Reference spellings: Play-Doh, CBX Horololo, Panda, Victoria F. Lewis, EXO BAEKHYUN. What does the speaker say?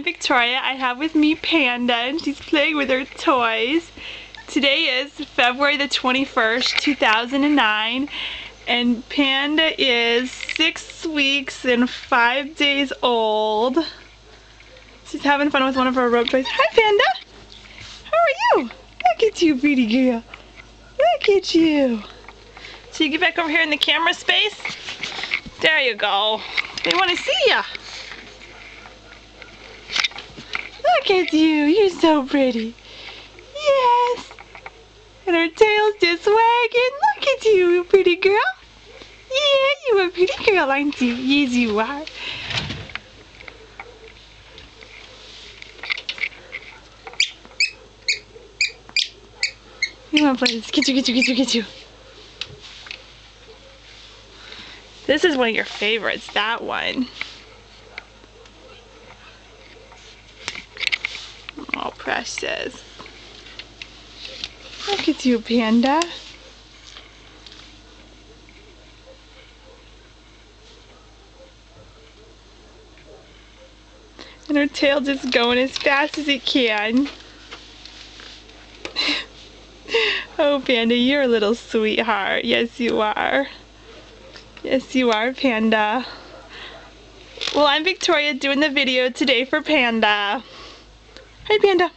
I'm Victoria. I have with me Panda, and she's playing with her toys. Today is February the 21st, 2009, and Panda is 6 weeks and 5 days old. She's having fun with one of her rope toys. Hi, Panda! How are you? Look at you, pretty girl. Look at you. So you get back over here in the camera space. There you go. They want to see you. Look at you. You're so pretty. Yes. And her tail's just wagging. Look at you, pretty girl. Yeah, you're a pretty girl, aren't you? Yes, you are. You want to play this. Get you. This is one of your favorites, that one. Oh, precious. Look at you, Panda. And her tail just going as fast as it can. Oh, Panda, you're a little sweetheart. Yes, you are. Yes, you are, Panda. Well, I'm Victoria doing the video today for Panda. Hi, Panda.